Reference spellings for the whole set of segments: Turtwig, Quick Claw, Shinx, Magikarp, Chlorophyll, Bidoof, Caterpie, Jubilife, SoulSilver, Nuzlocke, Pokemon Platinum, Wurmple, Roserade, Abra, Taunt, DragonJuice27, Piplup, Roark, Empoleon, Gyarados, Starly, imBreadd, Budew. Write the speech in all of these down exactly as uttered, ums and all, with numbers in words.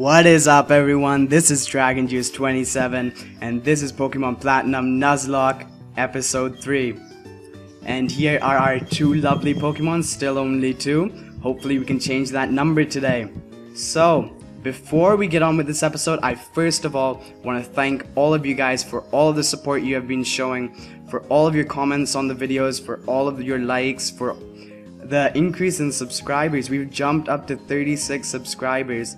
What is up, everyone? This is DragonJuice twenty-seven and this is Pokemon Platinum Nuzlocke episode three. And here are our two lovely Pokemon, still only two. Hopefully we can change that number today. So before we get on with this episode, I first of all want to thank all of you guys for all the support you have been showing, for all of your comments on the videos, for all of your likes, for the increase in subscribers. We've jumped up to thirty-six subscribers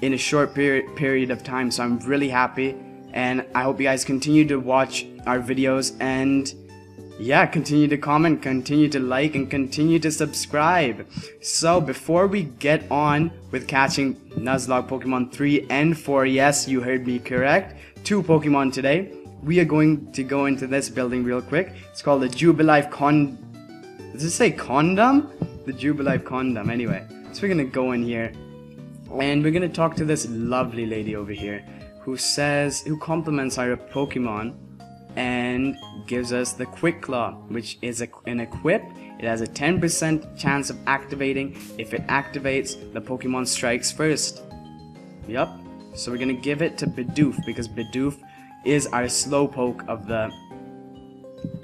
in a short period period of time, so I'm really happy, and I hope you guys continue to watch our videos, and yeah, continue to comment, continue to like, and continue to subscribe. So before we get on with catching Nuzlocke Pokemon three and four, yes, you heard me correct, two Pokemon today, we are going to go into this building real quick. It's called the Jubilife Con... Does it say Condom? The Jubilife Condom, anyway. So we're gonna go in here, and we're gonna talk to this lovely lady over here, who says, who compliments our Pokemon, and gives us the Quick Claw, which is a, an equip. It has a ten percent chance of activating. If it activates, the Pokemon strikes first. Yup. So we're gonna give it to Bidoof, because Bidoof is our Slowpoke of the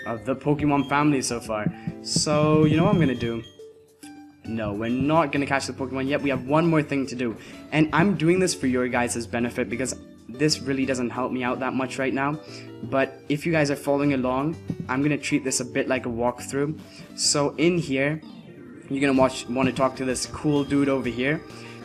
of the Pokemon family so far. So you know what I'm gonna do? No, we're not gonna catch the Pokemon yet. We have one more thing to do, and I'm doing this for your guys' benefit because this really doesn't help me out that much right now, but if you guys are following along, I'm gonna treat this a bit like a walkthrough. So in here, you're gonna watch, want to talk to this cool dude over here,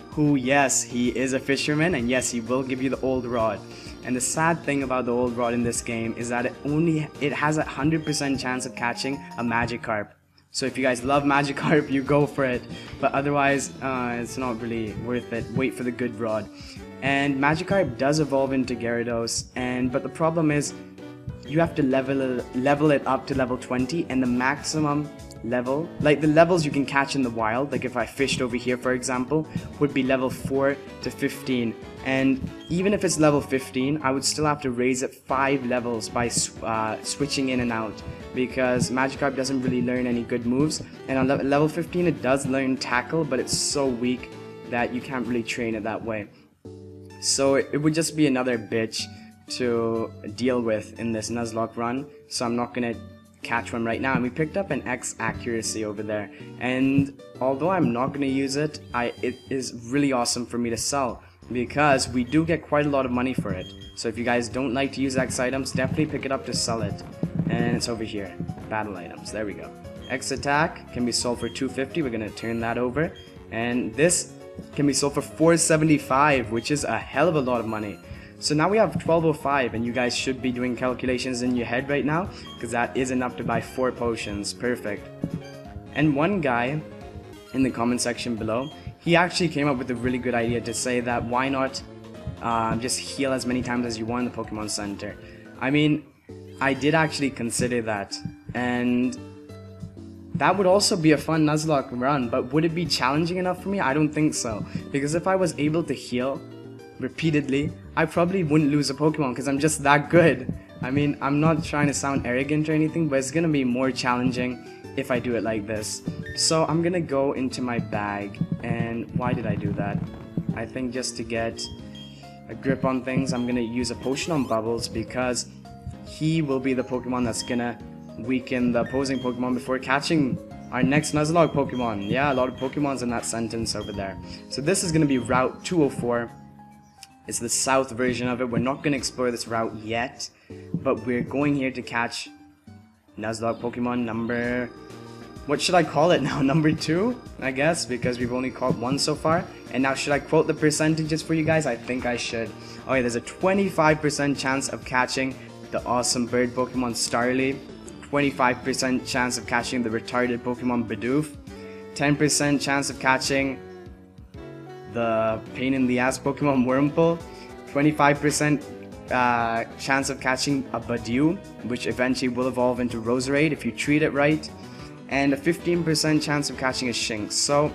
who, yes, he is a fisherman, and yes, he will give you the old rod. And the sad thing about the old rod in this game is that it only it has a one hundred percent chance of catching a Magikarp. So if you guys love Magikarp, you go for it, but otherwise, uh, it's not really worth it. Wait for the good rod. And Magikarp does evolve into Gyarados, and but the problem is you have to level level it up to level twenty, and the maximum level, like the levels you can catch in the wild, like if I fished over here for example, would be level four to fifteen, and even if it's level fifteen, I would still have to raise it five levels by uh, switching in and out, because Magikarp doesn't really learn any good moves, and on level fifteen it does learn Tackle, but it's so weak that you can't really train it that way. So it would just be another bitch to deal with in this Nuzlocke run, so I'm not gonna catch one right now. And we picked up an X accuracy over there, and although I'm not gonna use it, I it is really awesome for me to sell, because we do get quite a lot of money for it. So if you guys don't like to use X items, definitely pick it up to sell it. And it's over here, battle items, there we go. X attack can be sold for two fifty, we're gonna turn that over, and this can be sold for four seventy-five, which is a hell of a lot of money. So now we have twelve oh five, and you guys should be doing calculations in your head right now, because that is enough to buy four potions. Perfect. And one guy in the comment section below, he actually came up with a really good idea to say that why not uh, just heal as many times as you want in the Pokemon Center. I mean, I did actually consider that, and that would also be a fun Nuzlocke run, but would it be challenging enough for me? I don't think so, because if I was able to heal repeatedly, I probably wouldn't lose a Pokemon, because I'm just that good. I mean, I'm not trying to sound arrogant or anything, but it's gonna be more challenging if I do it like this. So I'm gonna go into my bag, and why did I do that? I think just to get a grip on things, I'm gonna use a potion on Bubbles, because he will be the Pokemon that's gonna weaken the opposing Pokemon before catching our next Nuzlocke Pokemon. Yeah, a lot of Pokemon's in that sentence over there. So this is going to be Route two oh four. It's the south version of it. We're not going to explore this route yet, but we're going here to catch Nuzlocke Pokemon number... what should I call it now? Number two, I guess, because we've only caught one so far. And now should I quote the percentages for you guys? I think I should. Okay, there's a twenty-five percent chance of catching the awesome bird Pokemon Starly, twenty-five percent chance of catching the retarded Pokemon Bidoof, ten percent chance of catching the pain in the ass Pokemon Wurmple, twenty-five percent uh, chance of catching a Budew, which eventually will evolve into Roserade if you treat it right, and a fifteen percent chance of catching a Shinx. So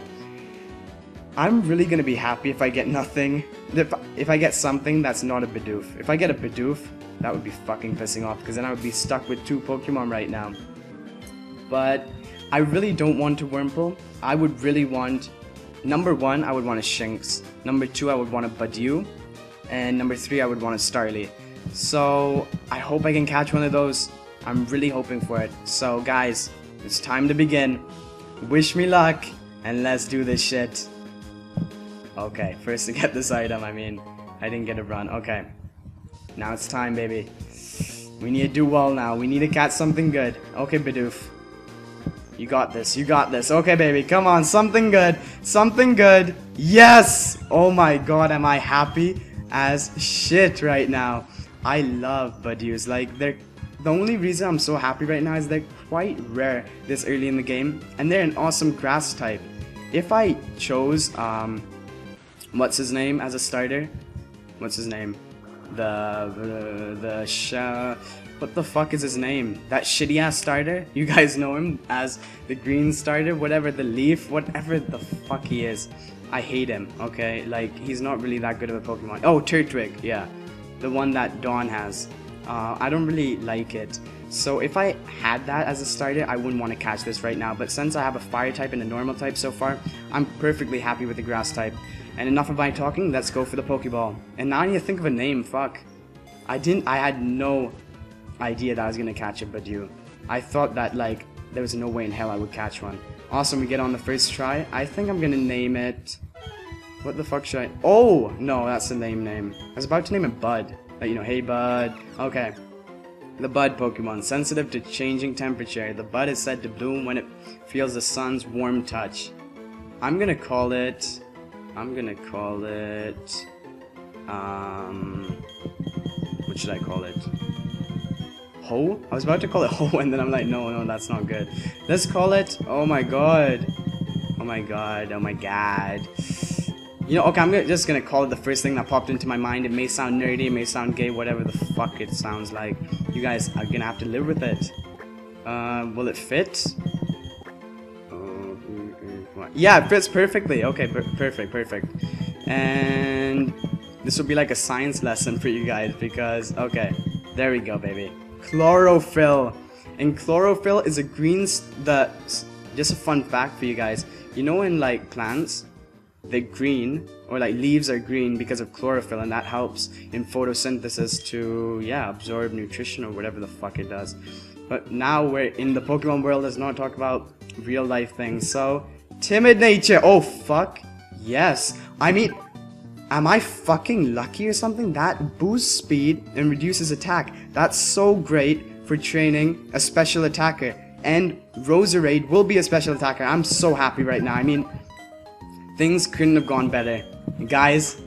I'm really gonna be happy if I get nothing, if, if I get something that's not a Bidoof. If I get a Bidoof, that would be fucking pissing off, because then I would be stuck with two Pokemon right now. But I really don't want to Wurmple. I would really want Number one, I would want a Shinx. Number two, I would want a Budew. And number three, I would want a Starly. So I hope I can catch one of those. I'm really hoping for it. So guys, it's time to begin. Wish me luck, and let's do this shit. Okay, first to get this item, I mean, I didn't get a run. Okay, now it's time, baby. We need to do well now. We need to catch something good. Okay, Bidoof. You got this, you got this. Okay, baby, come on, something good, something good. Yes! Oh my god, am I happy as shit right now. I love Budews. Like, they're the only reason I'm so happy right now is they're quite rare this early in the game, and they're an awesome grass type. If I chose, um, what's his name as a starter? What's his name? The, uh, the, sh what the fuck is his name? That shitty ass starter? You guys know him as the green starter, whatever, the leaf, whatever the fuck he is. I hate him, okay? Like, he's not really that good of a Pokemon. Oh, Turtwig, yeah. The one that Dawn has. Uh, I don't really like it. So if I had that as a starter, I wouldn't want to catch this right now. But since I have a fire type and a normal type so far, I'm perfectly happy with the grass type. And enough of my talking, let's go for the Pokeball. And now I need to think of a name, fuck. I didn't, I had no idea that I was going to catch a Budew. I thought that, like, there was no way in hell I would catch one. Awesome, we get on the first try. I think I'm going to name it... What the fuck should I... Oh! No, that's the name name. I was about to name it Bud. Like, you know, hey Bud. Okay. The Bud Pokemon, sensitive to changing temperature. The Bud is said to bloom when it feels the sun's warm touch. I'm gonna call it... I'm gonna call it... Um... What should I call it? Ho? I was about to call it Ho, and then I'm like, no, no, that's not good. Let's call it... Oh my god. Oh my god, oh my god. You know, okay, I'm gonna, just gonna call it the first thing that popped into my mind. It may sound nerdy, it may sound gay, whatever the fuck it sounds like. You guys are gonna have to live with it. Uh, will it fit? Oh, yeah, it fits perfectly. Okay, per perfect, perfect. And this will be like a science lesson for you guys because, okay, there we go, baby. Chlorophyll. And chlorophyll is a green, st the, just a fun fact for you guys. You know in like plants, they're green, or like leaves are green because of chlorophyll, and that helps in photosynthesis to, yeah, absorb nutrition or whatever the fuck it does. But now we're in the Pokemon world, let's not talk about real life things. So, timid nature, oh fuck, yes. I mean, am I fucking lucky or something? That boosts speed and reduces attack. That's so great for training a special attacker. And Roserade will be a special attacker. I'm so happy right now. I mean, things couldn't have gone better. Guys,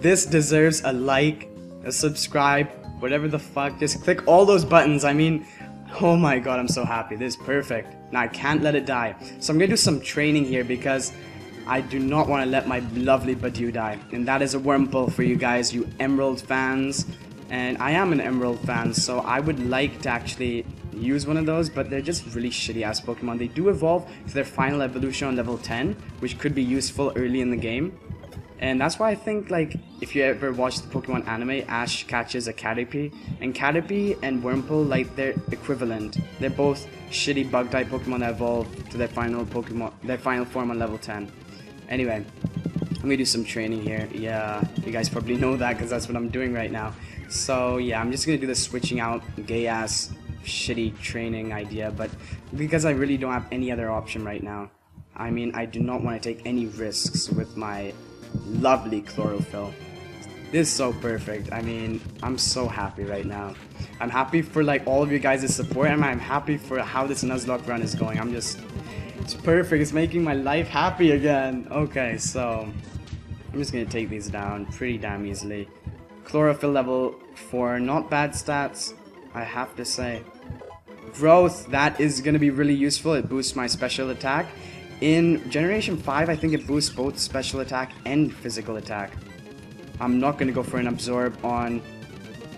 this deserves a like, a subscribe, whatever the fuck. Just click all those buttons. I mean, oh my god, I'm so happy. This is perfect. Now I can't let it die. So I'm going to do some training here because I do not want to let my lovely Budew die. And that is a Wurmple for you guys, you Emerald fans. And I am an Emerald fan, so I would like to actually use one of those, but they're just really shitty ass Pokemon. They do evolve to their final evolution on level ten, which could be useful early in the game. And that's why I think, like, if you ever watch the Pokemon anime, Ash catches a Caterpie, and Caterpie and Wurmple, like, they're equivalent. They're both shitty bug type Pokemon that evolve to their final Pokemon, their final form on level ten. Anyway, I'm gonna do some training here. Yeah, you guys probably know that because that's what I'm doing right now. So yeah, I'm just gonna do this switching out gay ass shitty training idea, but because I really don't have any other option right now. I mean, I do not want to take any risks with my lovely chlorophyll. This is so perfect. I mean, I'm so happy right now. I'm happy for like all of you guys' support, and I'm happy for how this Nuzlocke run is going. I'm just, it's perfect. It's making my life happy again. Okay, so I'm just gonna take these down pretty damn easily. Chlorophyll level four, not bad stats, I have to say. Growth, that is going to be really useful. It boosts my special attack. In Generation five, I think it boosts both special attack and physical attack. I'm not going to go for an absorb on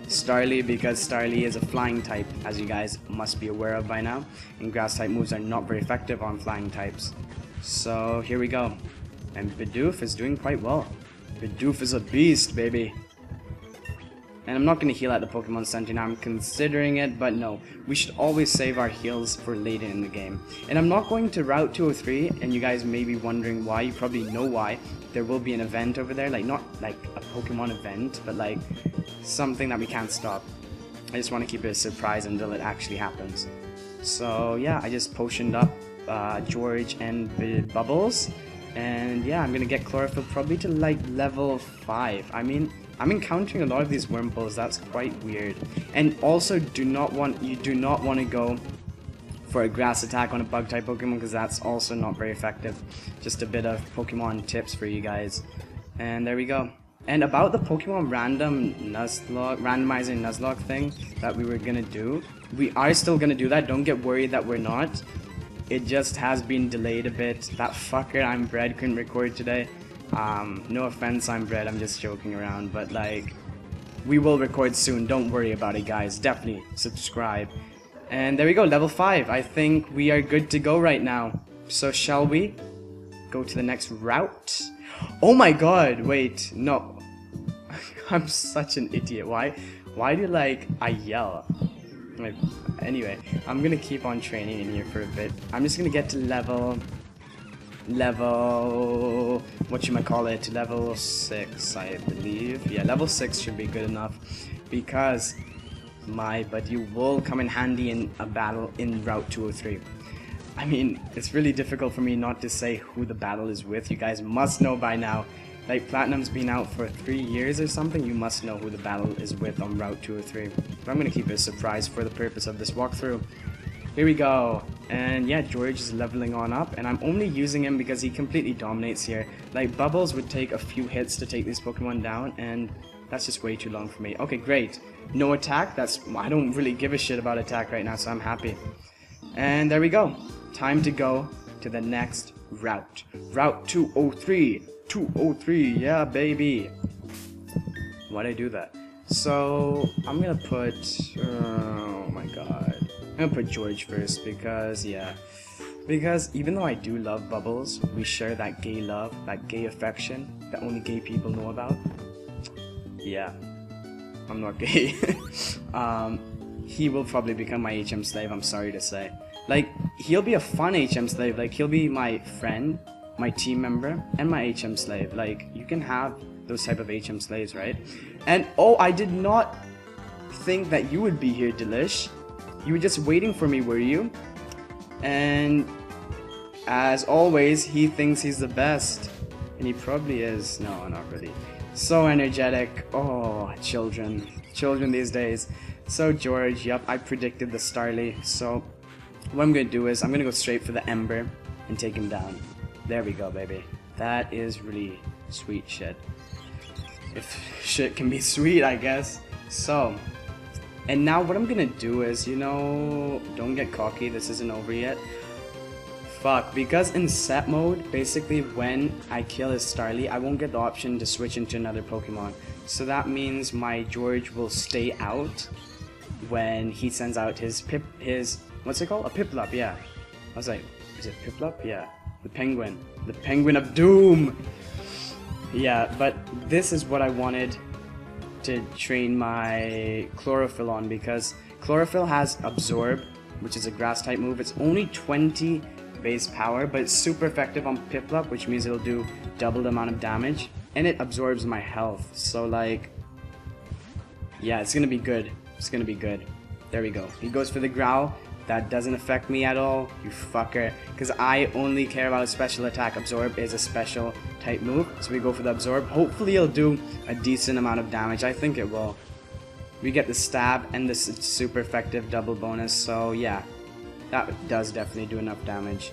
Starly because Starly is a flying type, as you guys must be aware of by now. And grass type moves are not very effective on flying types. So here we go. And Bidoof is doing quite well. Bidoof is a beast, baby. And I'm not going to heal at the Pokemon Center now, I'm considering it, but no. We should always save our heals for later in the game. And I'm not going to Route two oh three, and you guys may be wondering why, you probably know why. There will be an event over there, like not like a Pokemon event, but like something that we can't stop. I just want to keep it a surprise until it actually happens. So yeah, I just potioned up uh, George and B Bubbles. And yeah, I'm going to get Chlorophyll probably to like level five. I mean, I'm encountering a lot of these Wurmples, that's quite weird. And also, do not want you do not want to go for a grass attack on a bug type Pokemon, because that's also not very effective. Just a bit of Pokemon tips for you guys. And there we go. And about the Pokemon random Nuzlocke, randomizing Nuzlocke thing that we were going to do, we are still going to do that, don't get worried that we're not. It just has been delayed a bit. That fucker imBreadd couldn't record today. Um, no offense imBreadd, I'm just joking around, but like, we will record soon, don't worry about it guys, definitely subscribe. And there we go, level five, I think we are good to go right now. So shall we go to the next route? Oh my god, wait, no. I'm such an idiot, why? Why do like, I yell? Like, anyway, I'm gonna keep on training in here for a bit. I'm just gonna get to level... level what you might call it level six, I believe. Yeah, level six should be good enough, because my buddy will come in handy in a battle in Route two oh three. I mean, it's really difficult for me not to say who the battle is with. You guys must know by now, like Platinum's been out for three years or something. You must know who the battle is with on Route two oh three, but I'm gonna keep it a surprise for the purpose of this walkthrough. Here we go. And yeah, George is leveling on up, and I'm only using him because he completely dominates here. Like, Bubbles would take a few hits to take these Pokemon down, and that's just way too long for me. Okay, great. No attack, that's, I don't really give a shit about attack right now, so I'm happy. And there we go. Time to go to the next route. Route two oh three, two oh three, yeah baby. Why'd I do that? So, I'm gonna put, uh, oh my god. I'm gonna put George first because, yeah, because even though I do love Bubbles, we share that gay love, that gay affection that only gay people know about. Yeah, I'm not gay. um, he will probably become my H M slave, I'm sorry to say. Like, he'll be a fun H M slave, like, he'll be my friend, my team member, and my H M slave. Like, you can have those type of H M slaves, right? And, oh, I did not think that you would be here, Delish. You were just waiting for me, were you? And as always, he thinks he's the best. And he probably is. No, not really. So energetic. Oh, children. Children these days. So George, yep, I predicted the Starly. So what I'm going to do is I'm going to go straight for the Ember and take him down. There we go, baby. That is really sweet shit. If shit can be sweet, I guess. So... and now what I'm gonna do is, you know, don't get cocky, this isn't over yet. Fuck, because in set mode, basically when I kill his Starly, I won't get the option to switch into another Pokemon. So that means my George will stay out when he sends out his Pip, his, what's it called? A Piplup, yeah. I was like, is it Piplup? Yeah, the penguin. The penguin of doom! Yeah, but this is what I wanted to train my Chlorophyll on, because Chlorophyll has Absorb, which is a grass type move. It's only twenty base power, but it's super effective on Piplup, which means it'll do double the amount of damage, and it absorbs my health. So like, yeah, it's gonna be good. It's gonna be good. There we go. He goes for the growl. That doesn't affect me at all, you fucker, because I only care about a special attack. Absorb is a special type move, so we go for the absorb. Hopefully it'll do a decent amount of damage. I think it will. We get the stab and this super effective double bonus, so yeah, that does definitely do enough damage.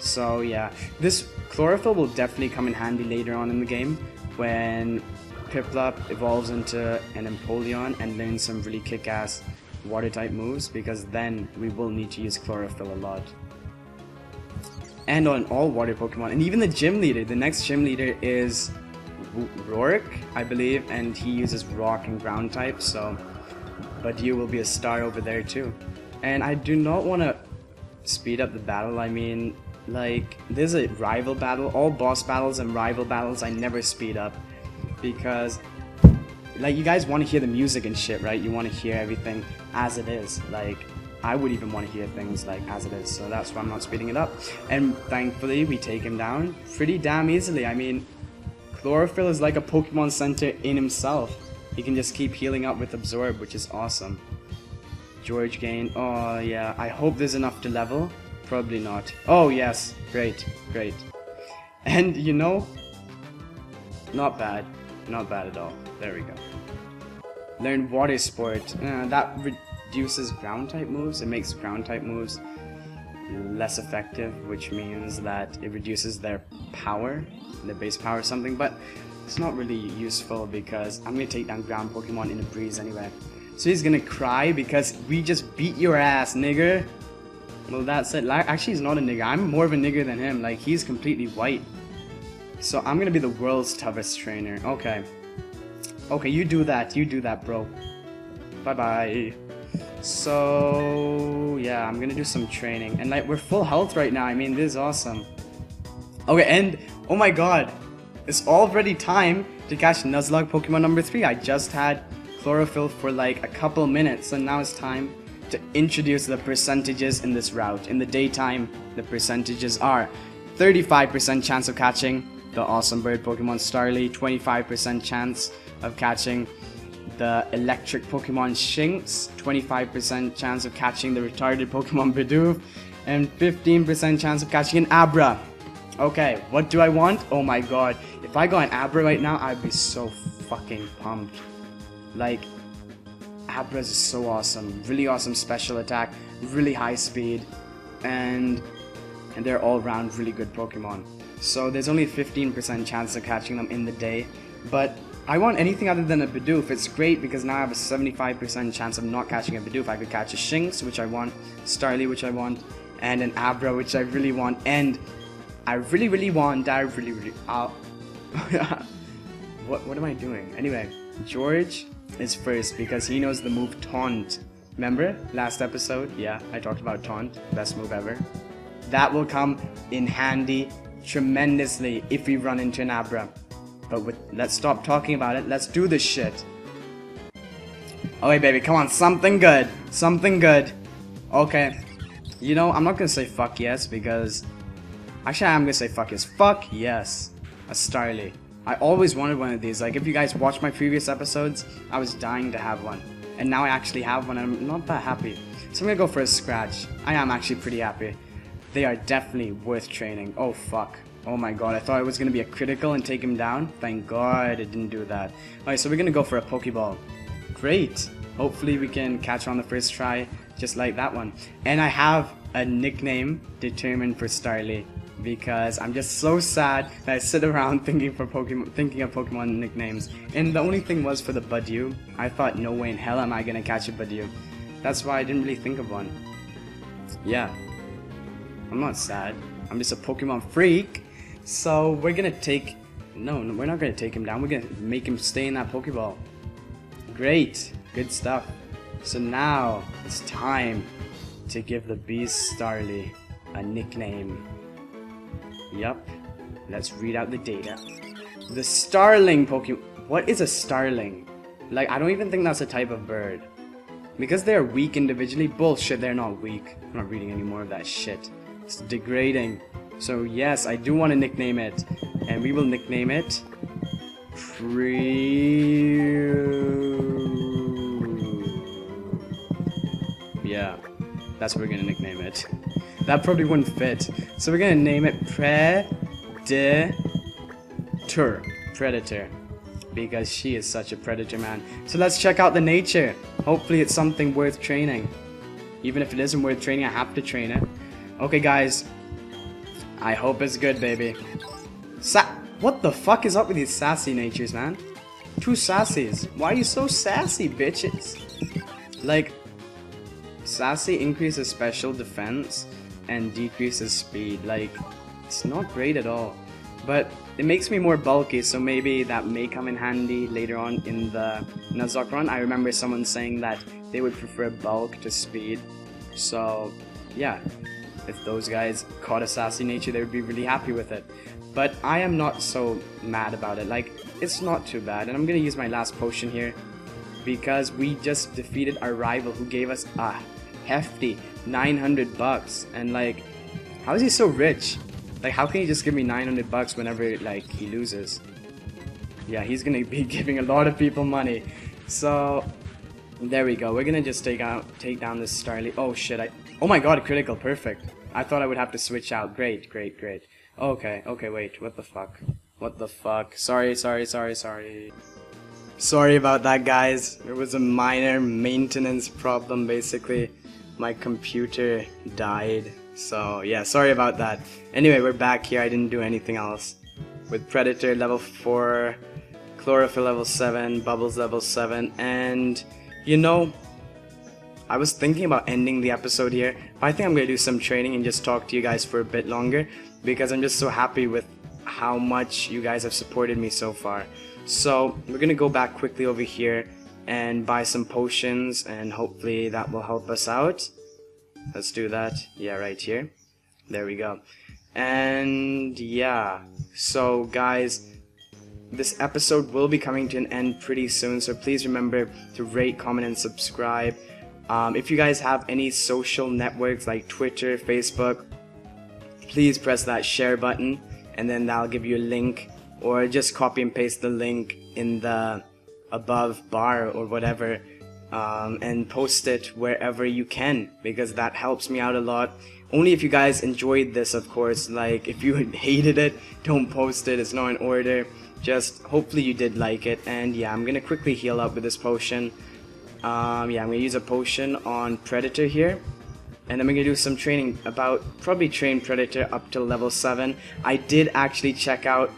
So yeah, this Chlorophyll will definitely come in handy later on in the game when Piplup evolves into an Empoleon and learns some really kick-ass water type moves, because then we will need to use Chlorophyll a lot. And on all water Pokemon, and even the gym leader. The next gym leader is Roark, I believe, and he uses rock and ground type, so Budew will be a star over there too. And I do not want to speed up the battle. I mean, like, there's a rival battle. All boss battles and rival battles I never speed up, because like, you guys want to hear the music and shit, right? You want to hear everything as it is. Like, I would even want to hear things like as it is, so that's why I'm not speeding it up. And thankfully, we take him down pretty damn easily. I mean, Chlorophyll is like a Pokemon Center in himself. He can just keep healing up with Absorb, which is awesome. George Gain, oh yeah, I hope there's enough to level. Probably not. Oh yes, great, great. And you know, not bad, not bad at all. There we go. Learn Water Sport, uh, that reduces ground type moves, it makes ground type moves less effective, which means that it reduces their power, their base power or something, but it's not really useful because I'm going to take down ground Pokemon in a breeze anyway. So he's going to cry because we just beat your ass, nigger. Well, that's it. Actually, he's not a nigger. I'm more of a nigger than him. Like, he's completely white. So I'm going to be the world's toughest trainer. Okay. Okay, you do that. You do that, bro. Bye-bye. So, yeah, I'm going to do some training. And, like, we're full health right now. I mean, this is awesome. Okay, and, oh my god. It's already time to catch Nuzlocke Pokemon number three. I just had Chlorophyll for, like, a couple minutes. And now it's time to introduce the percentages in this route. In the daytime, the percentages are thirty-five percent chance of catching the awesome bird Pokemon Starly, twenty-five percent chance of catching the electric Pokemon Shinx, twenty-five percent chance of catching the retarded Pokemon Bidoof, and fifteen percent chance of catching an Abra. Okay, what do I want? Oh my god, if I got an Abra right now, I'd be so fucking pumped. Like, Abra's is so awesome, really awesome special attack, really high speed, and and they're all round really good Pokemon. So there's only fifteen percent chance of catching them in the day, but I want anything other than a Bidoof. It's great because now I have a seventy-five percent chance of not catching a Bidoof. I could catch a Shinx, which I want, Starly, which I want, and an Abra, which I really want, and I really really want, I really really, uh, what, what am I doing? Anyway, George is first because he knows the move Taunt. Remember last episode? Yeah, I talked about Taunt, best move ever. That will come in handy tremendously if we run into an Abra. But with, let's stop talking about it. Let's do this shit. Oh hey baby, come on, something good, something good. Okay, you know, I'm not gonna say fuck yes because actually I'm gonna say fuck yes. Fuck yes, a Starly. I always wanted one of these. Like, if you guys watched my previous episodes, I was dying to have one. And now I actually have one and I'm not that happy. So I'm gonna go for a Scratch. I am actually pretty happy. They are definitely worth training. Oh fuck. Oh my god, I thought it was gonna be a critical and take him down. Thank god it didn't do that. Alright, so we're gonna go for a Pokeball. Great. Hopefully we can catch on the first try, just like that one. And I have a nickname determined for Starly, because I'm just so sad that I sit around thinking for Pokemon, thinking of Pokemon nicknames. And the only thing was for the Budew. I thought, no way in hell am I gonna catch a Budew. That's why I didn't really think of one. Yeah, I'm not sad. I'm just a Pokemon freak. So we're gonna take, no, no, we're not gonna take him down. We're gonna make him stay in that Pokeball. Great, good stuff. So now it's time to give the beast Starly a nickname. Yup, let's read out the data. The Starling Pokemon. What is a Starling? Like, I don't even think that's a type of bird. Because they're weak individually? Bullshit, they're not weak. I'm not reading any more of that shit. It's degrading. So yes, I do want to nickname it. And we will nickname it Pre... Yeah, that's what we're gonna nickname it. That probably wouldn't fit. So we're gonna name it Predator. Predator. Because she is such a predator, man. So let's check out the nature. Hopefully it's something worth training. Even if it isn't worth training, I have to train it. Okay guys, I hope it's good, baby. Sa what the fuck is up with these sassy natures, man? Two sassies. Why are you so sassy, bitches? Like, sassy increases special defense and decreases speed. Like, it's not great at all, but it makes me more bulky, so maybe that may come in handy later on in the Nuzlocke run. I remember someone saying that they would prefer bulk to speed, so yeah, If those guys caught a sassy nature, they would be really happy with it. But I am not so mad about it. Like, it's not too bad. And I'm going to use my last potion here, because we just defeated our rival who gave us a hefty nine hundred bucks. And like, how is he so rich? Like, how can he just give me nine hundred bucks whenever, like, he loses? Yeah, he's going to be giving a lot of people money. So, there we go. We're going to just take out, take down this Starly. Oh, shit. I, oh, my God. Critical. Perfect. I thought I would have to switch out. Great, great, great. Okay, okay, wait. What the fuck? What the fuck? Sorry, sorry, sorry, sorry. Sorry about that, guys. It was a minor maintenance problem, basically. My computer died. So, yeah, sorry about that. Anyway, we're back here. I didn't do anything else. With Predator level four, Chlorophyll level seven, Bubbles level seven, and, you know, I was thinking about ending the episode here. I think I'm going to do some training and just talk to you guys for a bit longer, because I'm just so happy with how much you guys have supported me so far. So, we're going to go back quickly over here and buy some potions, and hopefully that will help us out. Let's do that. Yeah, right here. There we go. And yeah, so guys, this episode will be coming to an end pretty soon, so please remember to rate, comment, and subscribe. Um, if you guys have any social networks like Twitter, Facebook, please press that share button, and then that'll give you a link, or just copy and paste the link in the above bar or whatever. Um, and post it wherever you can, because that helps me out a lot. Only if you guys enjoyed this, of course. Like, if you hated it, don't post it, it's not in order. Just hopefully you did like it. And yeah, I'm gonna quickly heal up with this potion. um, Yeah, I'm gonna use a potion on Predator here, and then we're gonna do some training about probably train Predator up to level seven. I did actually check out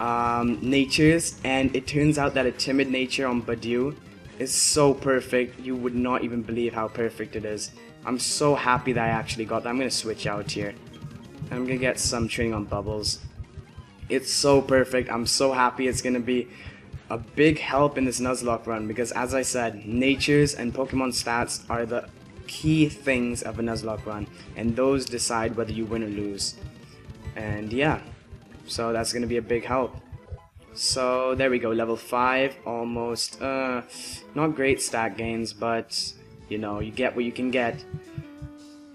um, natures, and it turns out that a timid nature on Budew is so perfect. You would not even believe how perfect it is. I'm so happy that I actually got that. I'm gonna switch out here. I'm gonna get some training on Bubbles. It's so perfect. I'm so happy. It's gonna be a big help in this Nuzlocke run, because as I said, natures and Pokemon stats are the key things of a Nuzlocke run, and those decide whether you win or lose. And yeah, so that's gonna be a big help. So there we go, level five, almost, uh, not great stat gains, but, you know, you get what you can get.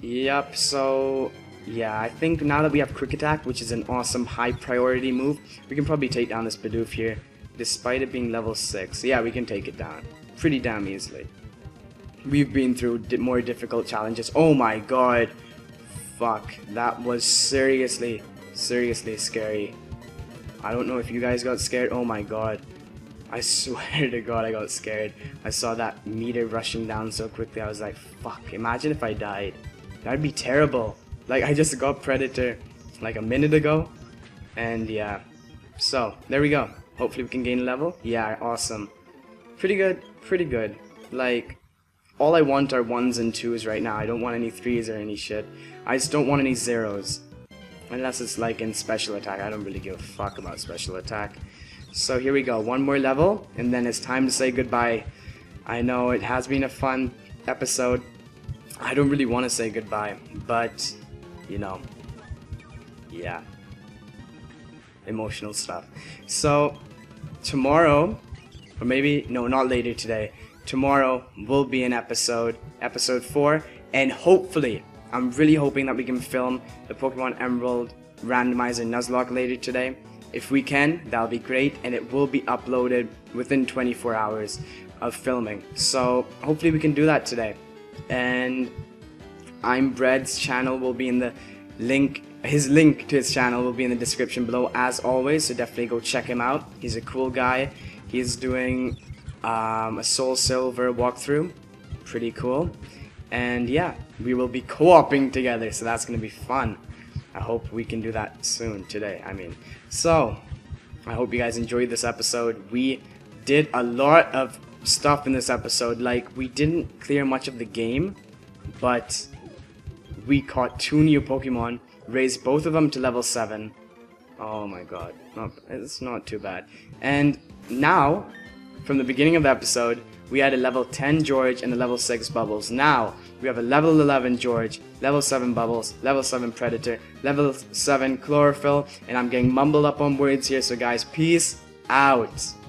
Yep, so, yeah, I think now that we have Quick Attack, which is an awesome high priority move, we can probably take down this Bidoof here, despite it being level six. So yeah, we can take it down pretty damn easily. We've been through di- more difficult challenges. Oh my god, fuck, that was seriously, seriously scary. I don't know if you guys got scared. Oh my god. I swear to god I got scared. I saw that meter rushing down so quickly. I was like, fuck, imagine if I died. That'd be terrible. Like, I just got Predator like a minute ago. And yeah. So, there we go. Hopefully we can gain a level. Yeah, awesome. Pretty good. Pretty good. Like, all I want are ones and twos right now. I don't want any threes or any shit. I just don't want any zeros. Unless it's like in special attack. I don't really give a fuck about special attack. So here we go, one more level, and then it's time to say goodbye. I know it has been a fun episode. I don't really want to say goodbye, but, you know, yeah, emotional stuff. So tomorrow, or maybe, no, not later today, tomorrow will be an episode, episode four, and hopefully, I'm really hoping that we can film the Pokemon Emerald Randomizer Nuzlocke later today. If we can, that'll be great, and it will be uploaded within twenty-four hours of filming. So hopefully we can do that today. And imBreadd's channel will be in the link, his link to his channel will be in the description below as always, so definitely go check him out. He's a cool guy. He's doing um, a SoulSilver walkthrough. Pretty cool. And yeah, we will be co-oping together, so that's going to be fun. I hope we can do that soon, today, I mean. So, I hope you guys enjoyed this episode. We did a lot of stuff in this episode. Like, we didn't clear much of the game, but we caught two new Pokemon, raised both of them to level seven. Oh my god, no, it's not too bad. And now, From the beginning of the episode, we had a level ten George and a level six Bubbles. Now, we have a level eleven George, level seven Bubbles, level seven Predator, level seven Chlorophyll, and I'm getting mumbled up on words here, so guys, peace out.